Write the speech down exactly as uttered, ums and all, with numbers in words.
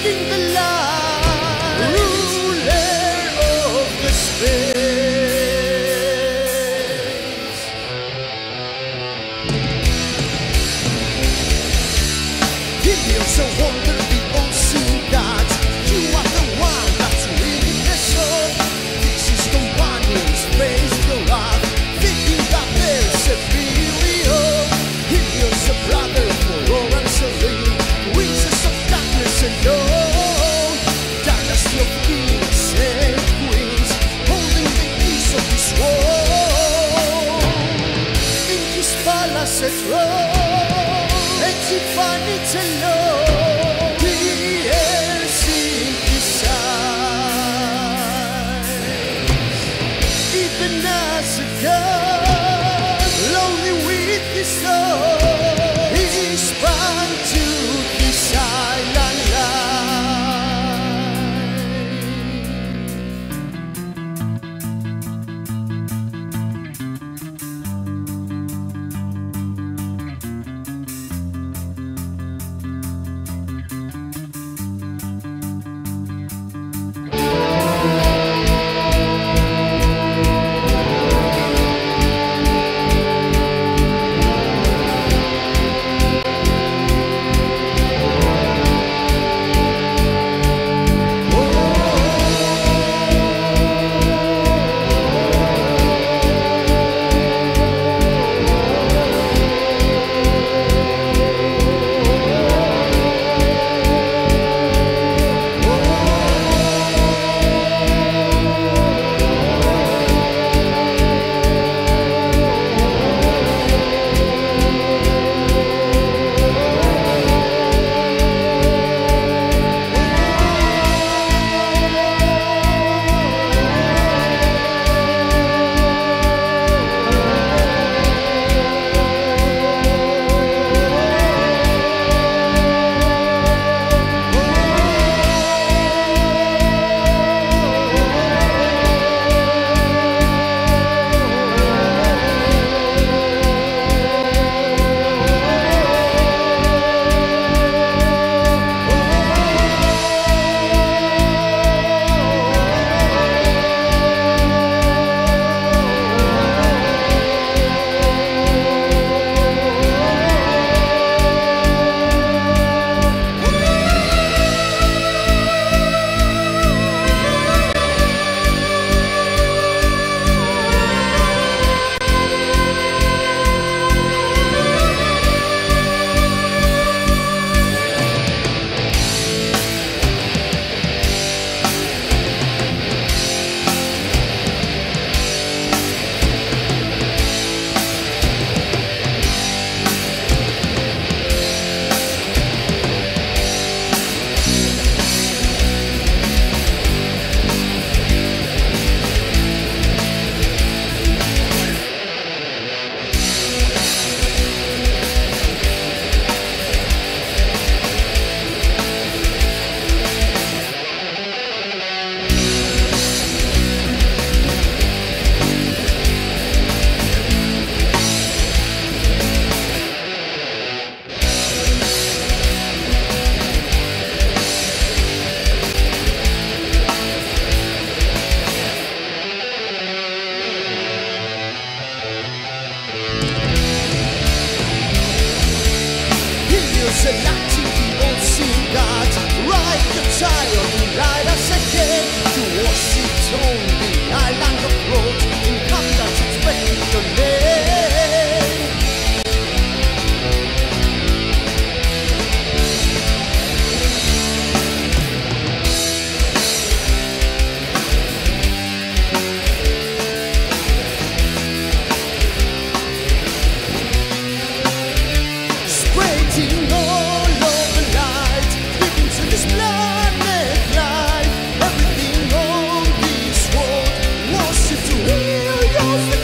You're